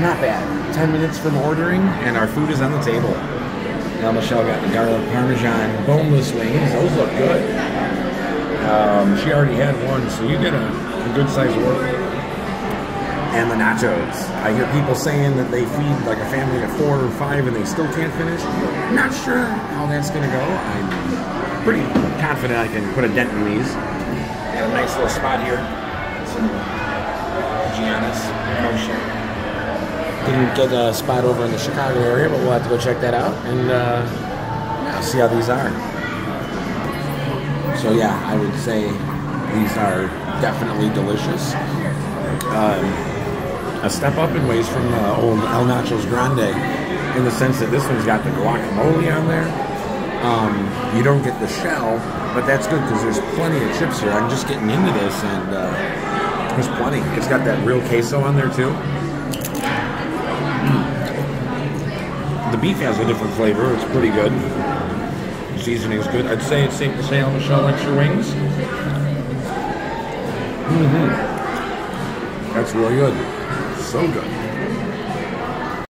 Not bad. 10 minutes from ordering, and our food is on the table. L. Michelle got the garlic parmesan boneless wings. Those look good. She already had one, so you get a good-sized order. And the nachos. I hear people saying that they feed like a family of 4 or 5 and they still can't finish. Not sure how that's going to go. I'm pretty confident I can put a dent in these. Got a nice little spot here. Some Giannis motion. Didn't get a spot over in the Chicago area, but we'll have to go check that out and see how these are. So yeah, I would say these are definitely delicious. A step up in ways from the old El Nachos Grande, in the sense that this one's got the guacamole on there. You don't get the shell, but that's good because there's plenty of chips here. I'm just getting into this, and there's plenty. It's got that real queso on there too. The beef has a different flavor. It's pretty good. The seasoning is good. I'd say it's safe to say L. Michelle likes your wings. That's really good. So good.